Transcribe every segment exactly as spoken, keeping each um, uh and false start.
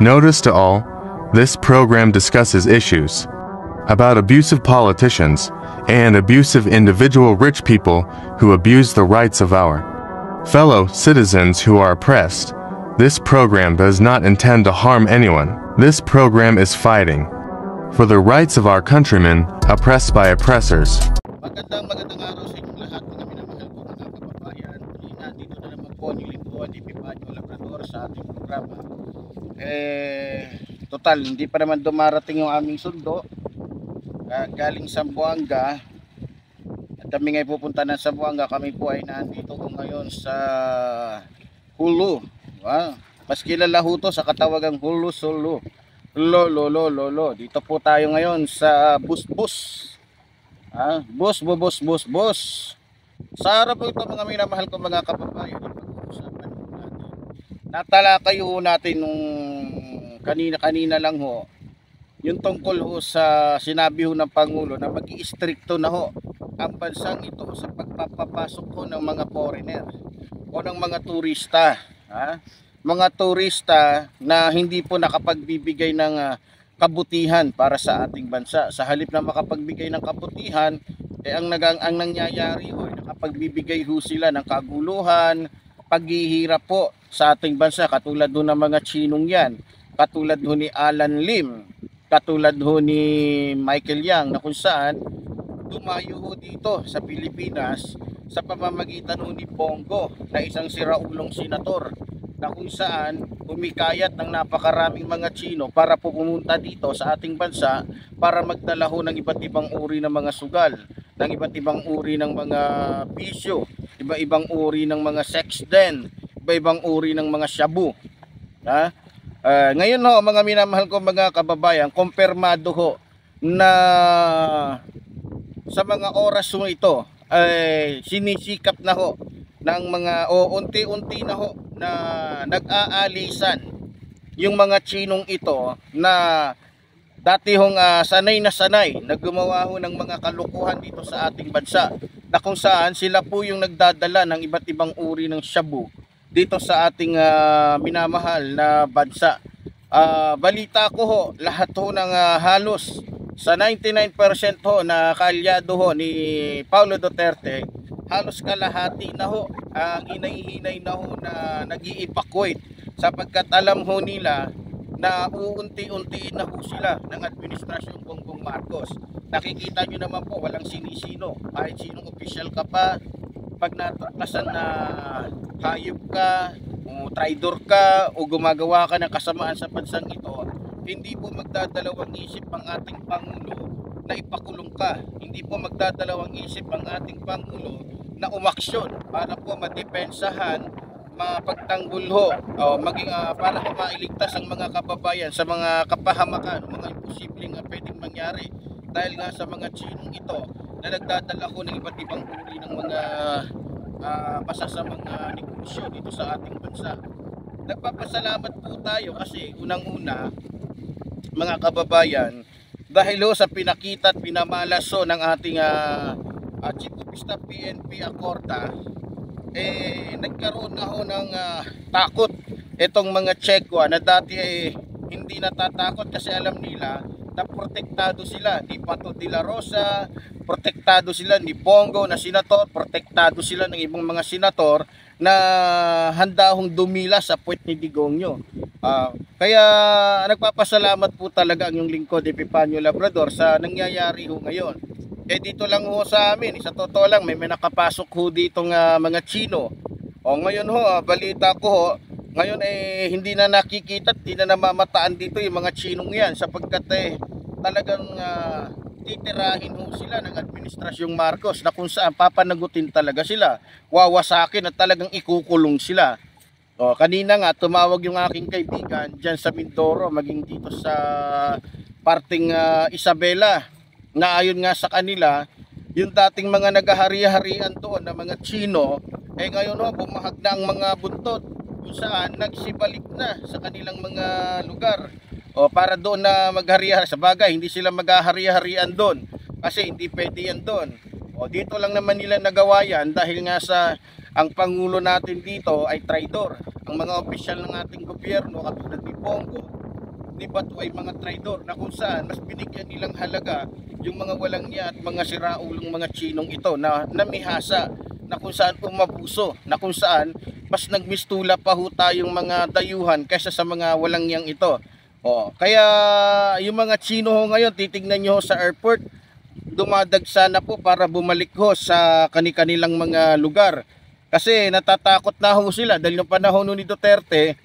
Notice to all, this program discusses issues about abusive politicians and abusive individual rich people who abuse the rights of our fellow citizens who are oppressed. This program does not intend to harm anyone. This program is fighting for the rights of our countrymen oppressed by oppressors. Magandang magandang araw sa inyong lahat mga minamahal ko mga kababayan. Nandito na naman po ang lingkod ni Epifanio Labrador sa ating programa. Eh, total, hindi pa naman dumarating yung aming sundo. Uh, galing Zamboanga. At kami ngayon pupunta ng Zamboanga. Kami po ay nandito po ngayon sa Hulu. Wow. Mas kilala ho to sa katawagang Hulu Sulu. Lolo, lolo, lolo. Dito po tayo ngayon sa Busbus. Ah, bus, bus, bus, bus, bus. Sa harap po ito mga minamahal ko mga kababayan. Pag-uusapan po natin. Natalakay ho natin nung kanina-kanina lang ho. Yung tungkol ho sa sinabi ho ng Pangulo na mag-i-stricto na ho ang bansang ito sa pagpapapasok ho ng mga foreigner o ng mga turista. Ha? Mga turista na hindi po nakapagbibigay ng uh, kabutihan para sa ating bansa. Sa halip na makapagbigay ng kabutihan, eh, ang, nagang, ang nangyayari ho, eh, nakapagbibigay ho sila ng kaguluhan, paghihirap po sa ating bansa. Katulad ho ng mga Chinong yan, katulad ho ni Alan Lim, katulad ho ni Michael Yang na kung saan tumayo ho dito sa Pilipinas sa pamamagitan ho ni Pongo na isang siraulong senator na kung saan humikayat ng napakaraming mga Chino para po pumunta dito sa ating bansa para magdala ho ng iba't ibang uri ng mga sugal, ng iba't ibang uri ng mga bisyo, iba-ibang uri ng mga sex den, iba-ibang uri ng mga shabu. Ha? Uh, ngayon ho mga minamahal ko mga kababayan, kumpirmado ho na sa mga oras ho ito ay sinisikap na ho ng mga o unti-unti na ho na nag-aalisan yung mga Chinong ito na dati hong uh, sanay na sanay naggumawa ho ng mga kalukuhan dito sa ating bansa na kung saan sila po yung nagdadala ng iba't ibang uri ng shabu dito sa ating uh, minamahal na bansa. Uh, balita ko ho, lahat ho ng uh, halos sa ninety-nine percent ho na kaalyado ho ni Paolo Duterte, halos kalahati na ho ang uh, inahihinay na ho na nag-i-evacuate sapagkat alam ho nila na uunti-untiin na ho sila ng administrasyong Bongbong Marcos. Nakikita nyo naman po, walang sinisino, kahit sinong official ka pa, pag natatasan na hayop ka o traidor ka o gumagawa ka ng kasamaan sa bansang ito, hindi po magdadalawang isip ang ating Pangulo na ipakulong ka. Hindi po magdadalawang isip ang ating Pangulo na umaksyon para po madepensahan, mapagtanggol ho, o maging, uh, para po mailigtas ang mga kababayan sa mga kapahamakan, mga imposibleng uh, pwedeng mangyari dahil nga sa mga Chinong ito na nagdadala ko ng iba't ibang uri ng mga uh, masasamang uh, negosyo dito sa ating bansa. Nagpapasalamat po tayo kasi unang-una mga kababayan dahil ho sa pinakita at pinamalaso ng ating uh, uh, Chief of Staff P N P Acorta, eh nagkaroon na ho ng uh, takot itong mga Chekwa na dati ay eh, hindi natatakot kasi alam nila na protektado sila ni Pato Dilarosa, protektado sila ni Pongo na senator, protektado sila ng ibang mga senator na handa hong dumila sa puwet ni Digongyo. Uh, kaya nagpapasalamat po talaga ang yung lingkod Epifanio Labrador sa nangyayari ho ngayon. Eh dito lang ho sa amin, sa totoo lang may, may nakapasok ho ditong uh, mga Chino. O ngayon ho, uh, balita ko ho, ngayon eh hindi na nakikita, hindi na namamataan dito yung mga Chinong yan sapagkat eh talagang uh, titirahin ho sila ng administrasyong Marcos na kung saan papanagutin talaga sila, wawasakin at talagang ikukulong sila. O, kanina nga tumawag yung aking kaibigan dyan sa Mindoro maging dito sa parting uh, Isabela na ayon nga sa kanila yung dating mga nagahari-harian doon na mga Chino eh ngayon ho bumahag na ang mga buntot kung saan nagsibalik na sa kanilang mga lugar o para doon na maghari-hari. Sa bagay hindi sila maghari-harian doon kasi hindi pwede yan doon. O dito lang naman nila nagawa yan dahil nga sa ang Pangulo natin dito ay traidor. Ang mga opisyal ng ating gobyerno katulad ni Pongo ni Bato ay mga traidor na kung saan mas binigyan nilang halaga yung mga walang niya at mga siraulong mga Chinong ito na namihasa, na kung saan umabuso, na kung saan mas nagmistula pa ho tayong mga dayuhan kaysa sa mga walang niyang ito. O, kaya yung mga Chino ho ngayon, titignan nyo sa airport, dumadagsa na po para bumalik ho sa kani-kanilang mga lugar. Kasi natatakot na ho sila dahil noong panahon ni Duterte,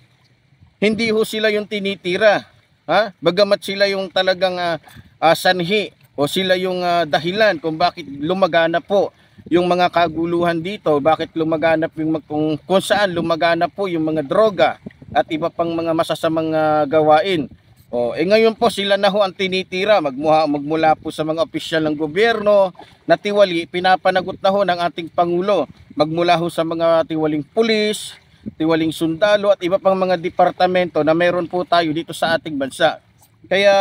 hindi ho sila yung tinitira, ha? Bagamat sila yung talagang uh, uh, sanhi o sila yung uh, dahilan kung bakit lumaganap po yung mga kaguluhan dito, bakit lumaganap yung kung, kung saan lumaganap po yung mga droga at iba pang mga masasamang uh, gawain. O, eh ngayon po sila na ho ang tinitira, magmuha, magmula po sa mga opisyal ng gobyerno na tiwali, pinapanagot na ho ng ating Pangulo, magmula ho sa mga tiwaling pulis, tiwaling sundalo at iba pang mga departamento na meron po tayo dito sa ating bansa. Kaya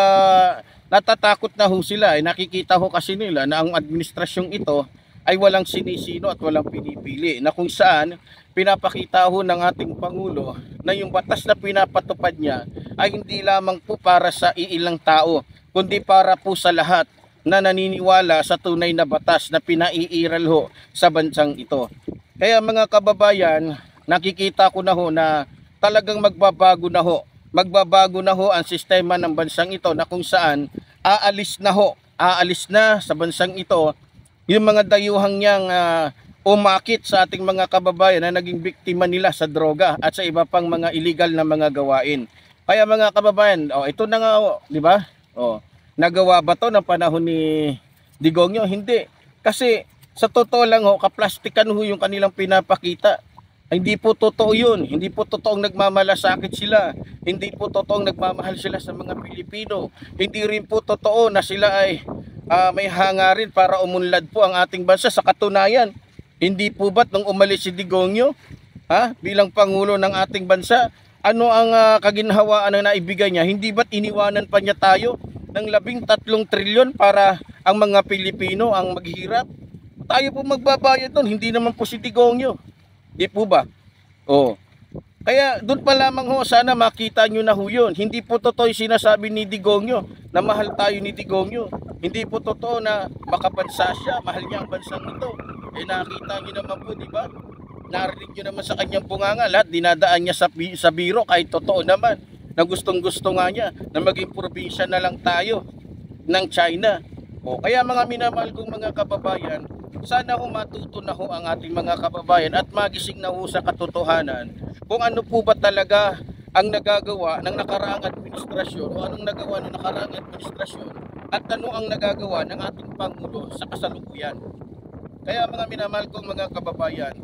natatakot na ho sila, eh, nakikita ho kasi nila na ang administrasyong ito ay walang sinisino at walang pinipili, na kung saan pinapakita ho ng ating Pangulo na yung batas na pinapatupad niya ay hindi lamang po para sa iilang tao kundi para po sa lahat na naniniwala sa tunay na batas na pinaiiral ho sa bansang ito. Kaya mga kababayan, nakikita ko na ho na talagang magbabago na ho. Magbabago na ho ang sistema ng bansang ito na kung saan aalis na ho. Aalis na sa bansang ito yung mga dayuhang niyang uh, umakit sa ating mga kababayan na naging biktima nila sa droga at sa iba pang mga illegal na mga gawain. Kaya mga kababayan, oh, ito na nga, oh, di ba? Oh, nagawa ba to ng panahon ni Digongyo? Hindi. Kasi sa totoo lang ho, kaplastikan ho yung kanilang pinapakita. Hindi po totoo yun. Hindi po totoong nagmamalasakit sila. Hindi po totoong nagmamahal sila sa mga Pilipino. Hindi rin po totoo na sila ay uh, may hangarin para umunlad po ang ating bansa. Sa katunayan, hindi po ba't nung umalis si Digongyo ha, bilang Pangulo ng ating bansa, ano ang uh, kaginhawaan na naibigay niya? Hindi ba't iniwanan pa niya tayo ng labing tatlong trilyon para ang mga Pilipino ang maghirap? Tayo po magbabayad doon. Hindi naman po si Digongyo. Di po ba? Oo. Kaya doon pa lamang ho, sana makita nyo na ho yun. Hindi po totoo yung sinasabi ni Digongyo na mahal tayo ni Digongyo. Hindi po totoo na makabansa siya, mahal niya ang bansang ito. Eh nakita nyo naman po, di ba? Narinig nyo naman sa kanyang bunganga, lahat dinadaan niya sa, sa biro kahit totoo naman na gustong-gusto nga niya na maging probinsya na lang tayo ng China. O, kaya mga minamahal kong mga kababayan, sana ho matuto na ho ang ating mga kababayan at magising na ho sa katotohanan kung ano po ba talaga ang nagagawa ng nakaraang administrasyon o anong nagawa ng nakaraang administrasyon at ano ang nagagawa ng ating Pangulo sa kasalukuyan. Kaya mga minamahal kong mga kababayan,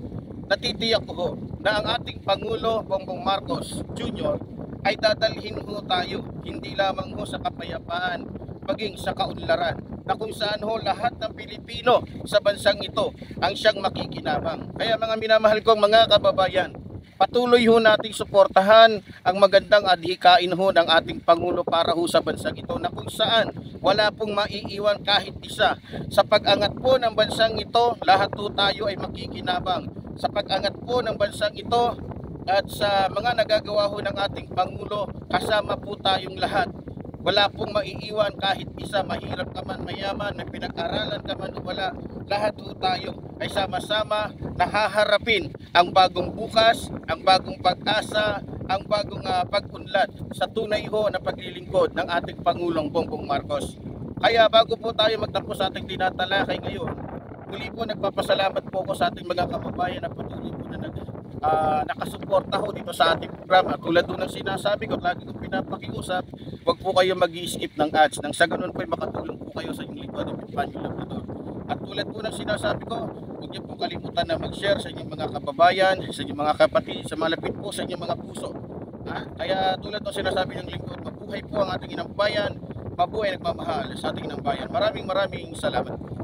natitiyak ko na ang ating Pangulo Bongbong Marcos Junior ay dadalhin ho tayo hindi lamang ho sa kapayapaan maging sa kaunlaran, na kung saan ho lahat ng Pilipino sa bansang ito ang siyang makikinabang. Kaya mga minamahal kong mga kababayan, patuloy ho nating suportahan ang magandang adhikain ho ng ating Pangulo para ho sa bansang ito, na kung saan wala pong maiiwan kahit isa. Sa pag-angat po ng bansang ito, lahat ho tayo ay makikinabang. Sa pag-angat po ng bansang ito at sa mga nagagawa ho ng ating Pangulo, kasama po tayong lahat. Wala pong maiiwan kahit isa, mahirap ka man, mayaman, may pinag-aralan ka man o wala. Lahat po tayo ay sama-sama nahaharapin ang bagong bukas, ang bagong pag-asa, ang bagong uh, pag-unlad sa tunay ho na paglilingkod ng ating Pangulong Bongbong Marcos. Kaya bago po tayo magtapos sa ating tinatalakay ngayon, muli po nagpapasalamat po ko sa ating mga kababayan na patuloy po na nag- Uh, nakasuporta ho dito sa ating programa. Tulad doon ang sinasabi ko, lagi kong pinapakiusap, huwag po kayo mag-i-skip ng ads, nang sa ganun po ay makatulong po kayo sa inyong lingkod, Epifanio Labrador. At tulad po ng sinasabi ko, huwag niyo po kalimutan na mag-share sa inyong mga kababayan, sa inyong mga kapatid, sa malapit po sa inyong mga puso. Ha? Kaya tulad ng sinasabi ng lingkod, mabuhay po ang ating inang bayan, mabuhay nagmamahal sa ating inang bayan. Maraming maraming salamat.